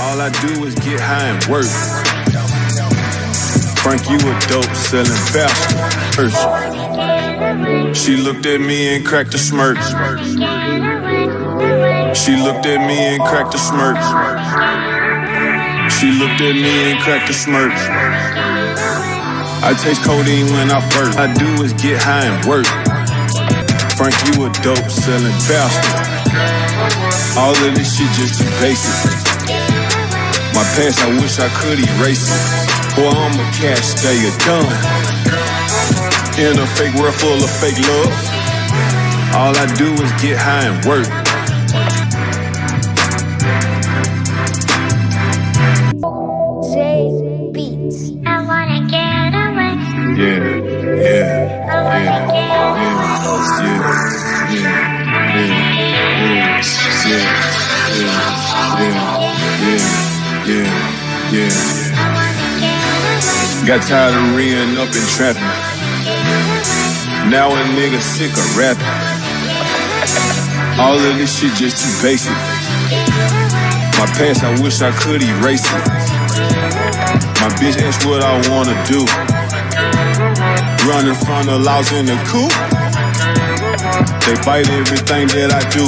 All I do is get high and work. Frank, you a dope selling bastard person. She looked at me and cracked a smirk. She looked at me and cracked a smirk. She looked at me and cracked a smirk. I taste codeine when I burst. All I do is get high and work. Frank, you a dope selling bastard. All of this shit just too basic. My past, I wish I could erase it. Boy, I'm a cat, stay a dumb. In a fake world full of fake love, all I do is get high and work. Jay Beats. I wanna get away. Got tired of reeing up in traffic. Now a nigga sick of rapping. All of this shit just too basic. My past, I wish I could erase it. My bitch asked what I wanna do. Running from the laws in the coop. They bite everything that I do.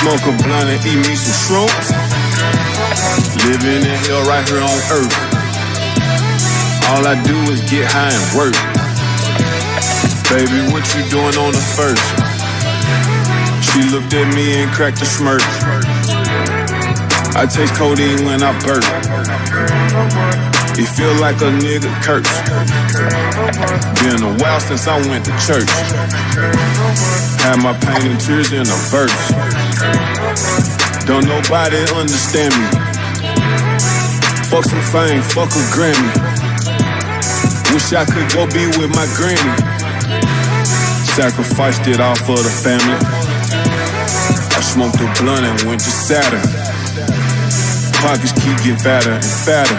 Smoke a blunt and eat me some shrooms. Living in hell right here on earth. All I do is get high and work. Baby, what you doing on the first? She looked at me and cracked a smirk. I taste codeine when I burp. It feel like a nigga curse. Been a while since I went to church. Had my pain and tears in a verse. Don't nobody understand me. Fuck some fame, fuck a Grammy. Wish I could go be with my granny. Sacrificed it all for the family. I smoked a blunt and went to Saturn. Pockets keep getting fatter and fatter.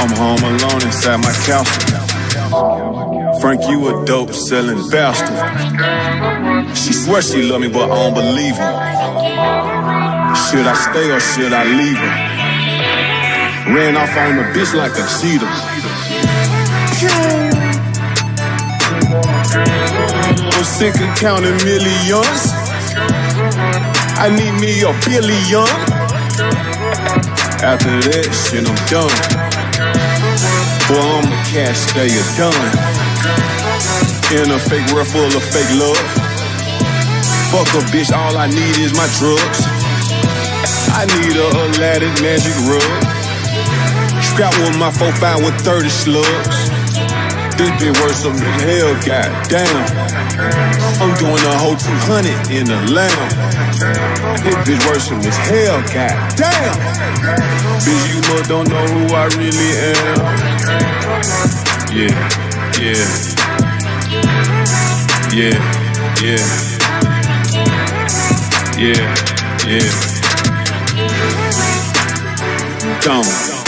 I'm home alone inside my castle. Frank, you a dope selling bastard. She swear she love me, but I don't believe her. Should I stay or should I leave her? Ran off on the bitch like a cheater. I'm sick of counting millions. I need me a billion. After that shit, I'm done. Boy, I'm a cat, stay a dumb. In a fake world full of fake love. Fuck a bitch, all I need is my drugs. I need a Aladdin magic rug. Scrap with my 4-5 with 30 slugs. This bit worse than hell, goddamn. I'm doing a whole 200 in a lamb. This bitch worse than hell, goddamn. Bitch, you know, don't know who I really am. Yeah. Gone.